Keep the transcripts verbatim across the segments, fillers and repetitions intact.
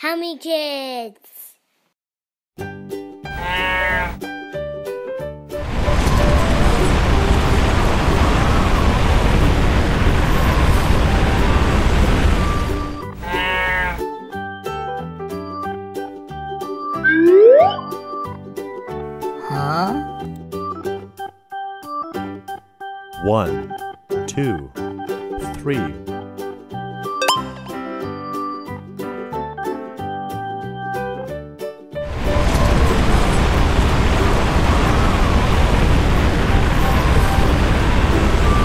How many kids? Huh? One, two, three. Huh?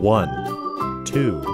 One, two.